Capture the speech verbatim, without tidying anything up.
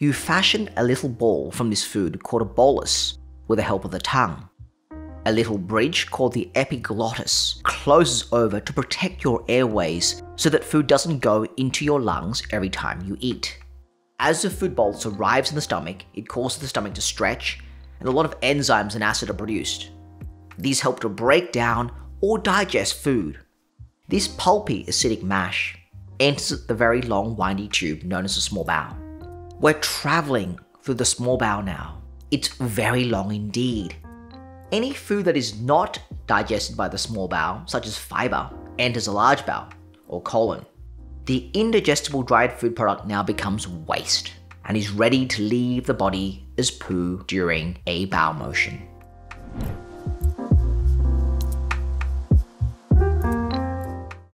You fashioned a little ball from this food called a bolus with the help of the tongue. A little bridge called the epiglottis closes over to protect your airways so that food doesn't go into your lungs every time you eat. As the food bolus arrives in the stomach, it causes the stomach to stretch and a lot of enzymes and acid are produced. These help to break down or digest food. This pulpy acidic mash enters the very long windy tube known as the small bowel. We're traveling through the small bowel now. It's very long indeed. Any food that is not digested by the small bowel, such as fiber, enters the large bowel or colon. The indigestible dried food product now becomes waste and is ready to leave the body as poo during a bowel motion.